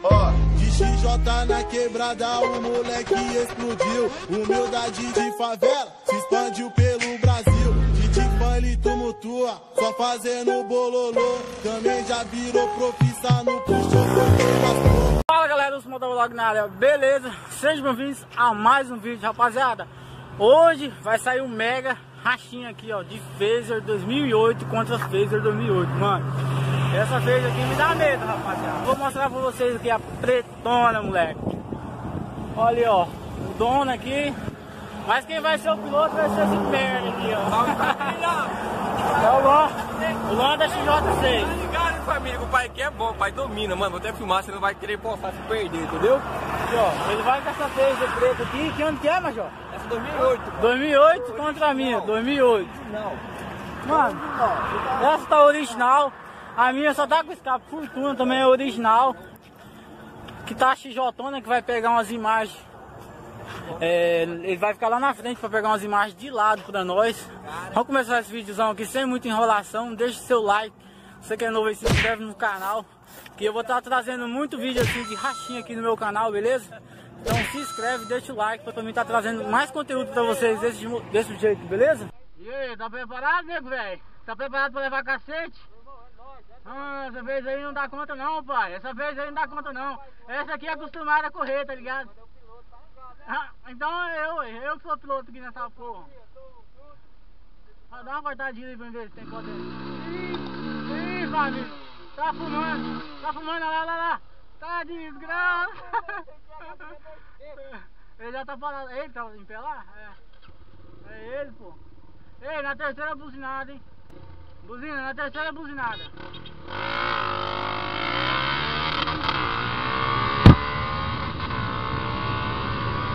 Ó, de XJ na quebrada o moleque explodiu. Humildade de favela se expandiu pelo Brasil. De Tiffany ele tumultua, só fazendo bololô. Também já virou profissa no puxão. Fala galera, os Motovlog na área, beleza? Sejam bem-vindos a mais um vídeo, rapaziada. Hoje vai sair um mega rachinha aqui, ó, de Phaser 2008 contra Phaser 2008, mano. Essa vez aqui me dá medo, rapaziada. Vou mostrar pra vocês aqui a pretona, moleque. Olha, ó, o dono aqui. Mas quem vai ser o piloto vai ser esse perna aqui, ó. É o Lon da XJ6. Tá ligado, família? O pai aqui é bom, o pai domina, mano. Vou até filmar, você não vai querer postar se perder, entendeu? Aqui, ó, ele vai com essa Phaser preta aqui. Que ano que é, Major? Essa 2008. Mano. 2008 contra a minha, 2008. Não. Mano, essa tá original. A minha só tá com escape Fortuna, também é original. Que tá a XJona, que vai pegar umas imagens. É, ele vai ficar lá na frente pra pegar umas imagens de lado pra nós. Vamos começar esse videozão aqui sem muita enrolação. Deixa o seu like. Se você que é novo aí, se inscreve no canal. Que eu vou estar trazendo muito vídeo assim de rachinha aqui no meu canal, beleza? Então se inscreve, deixa o like pra também estar trazendo mais conteúdo pra vocês desse jeito, beleza? E aí, tá preparado, nego, velho? Tá preparado pra levar cacete? Ah, essa vez aí não dá conta não, pai. Essa vez aí não dá conta não. Essa aqui é acostumada a correr, tá ligado? Ah, então eu sou piloto aqui nessa porra. Ah, dá uma cortadinha aí pra ver se tem conta aí. Ih, família. Tá fumando, lá. Tá desgraça. Ele já tá parado. Ele tá em pé lá? É. É ele, pô. Ei, na terceira buzinada, hein? Buzina, na terceira buzinada.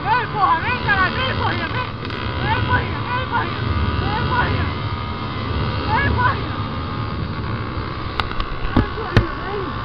Vem, porra, vem, caralho, vem, corrinha, vem. Vem, corrinha, vem, corrinha. Vem, corrinha. Vem, corrinha. Vem, corrinha, vem.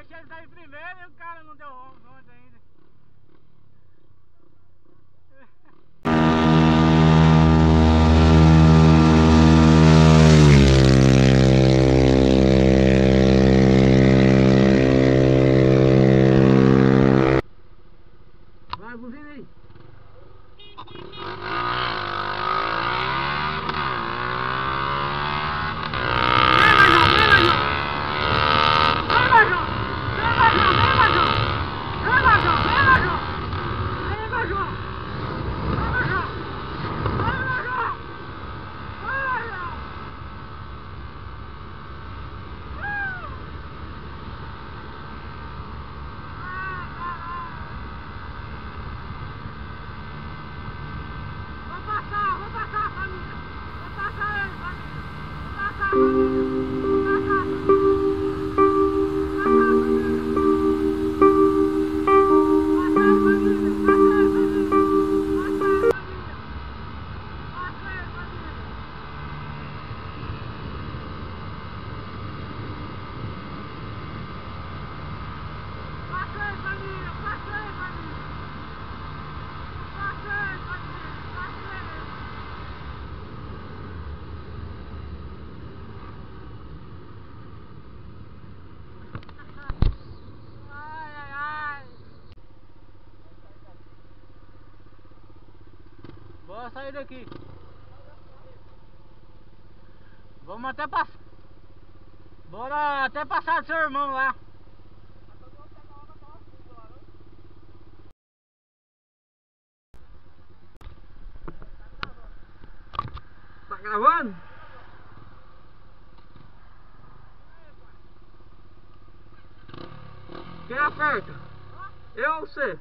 Deixei ele sair primeiro e o cara não deu ontem ainda. Bora sair daqui. Vamos até passar. Bora até passar do seu irmão lá. Tá gravando? Quem aperta? Eu ou você?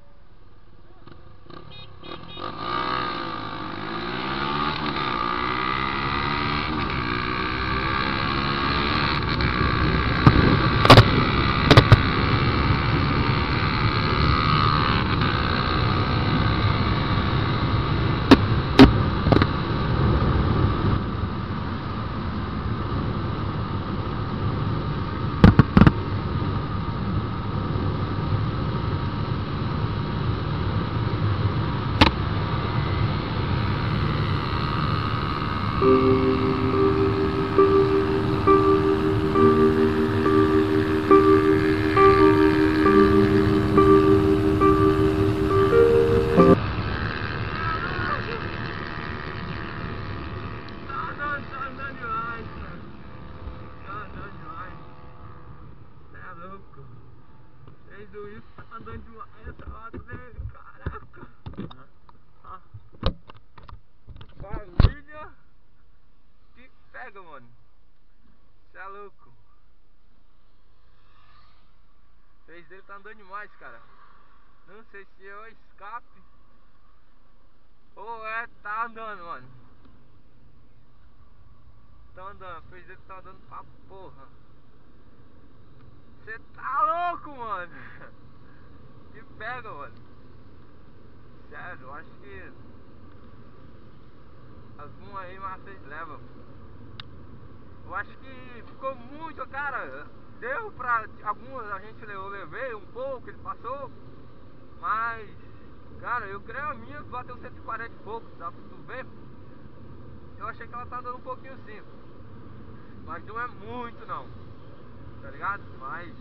Ele tá andando demais, cara. Não sei se é o escape ou é tá andando, mano. Tá andando, o Phaser tá andando pra porra. Você tá louco, mano. Que pega, mano. Sério, eu acho que alguma aí mais vocês levam. Eu acho que ficou muito, cara. Deu pra algumas, a gente levei um pouco, ele passou. Mas, cara, eu creio a minha que bateu 140 e pouco, dá pra tu ver. Eu achei que ela tá dando um pouquinho sim. Mas não é muito não, tá ligado? Mas,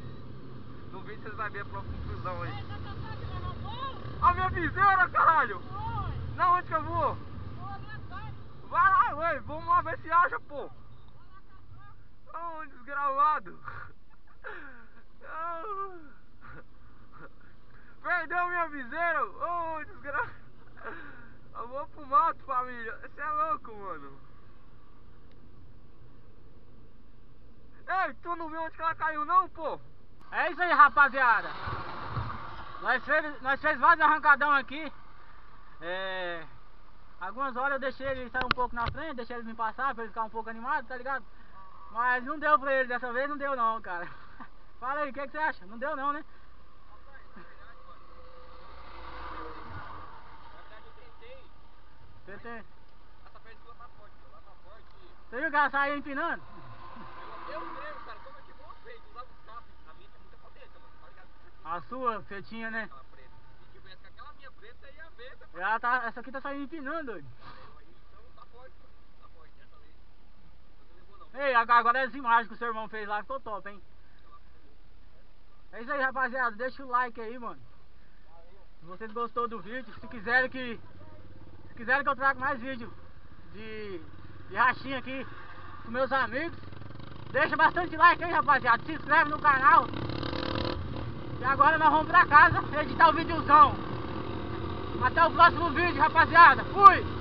no vídeo vocês vão ver a própria conclusão aí. A minha viseira, caralho! Oi. Na onde que eu vou? Vai lá, ué, vamos lá ver se acha, pô. Oh, desgravado. Oh. Perdeu minha viseira. Oh, desgraça. Eu vou pro mato, família. Você é louco, mano. Ei, tu não viu onde que ela caiu não, pô? É isso aí, rapaziada. Nós fez vários arrancadão aqui. Algumas horas eu deixei ele sair um pouco na frente, deixei ele me passar pra ele ficar um pouco animado, tá ligado? Mas não deu pra ele, dessa vez não deu não, cara. Fala aí, o que é que você acha? Não deu não, né? Na verdade eu tentei. Essa perna ficou lá pra forte. Você viu que ela saiu empinando? Eu creio, cara, como é que bom feito, usava o sapo. A minha tinha muita potência, mano. A sua, você tinha, né? Se tivesse com aquela minha preta, ia ver. Essa aqui tá saindo empinando, doido. Ei, agora as imagens que o seu irmão fez lá ficou top, hein? É isso aí, rapaziada. Deixa o like aí, mano. Se vocês gostou do vídeo, se quiserem que quiserem que eu traga mais vídeo de rachinha aqui com meus amigos, deixa bastante like aí, rapaziada. Se inscreve no canal. E agora nós vamos pra casa editar o videozão. Até o próximo vídeo, rapaziada. Fui!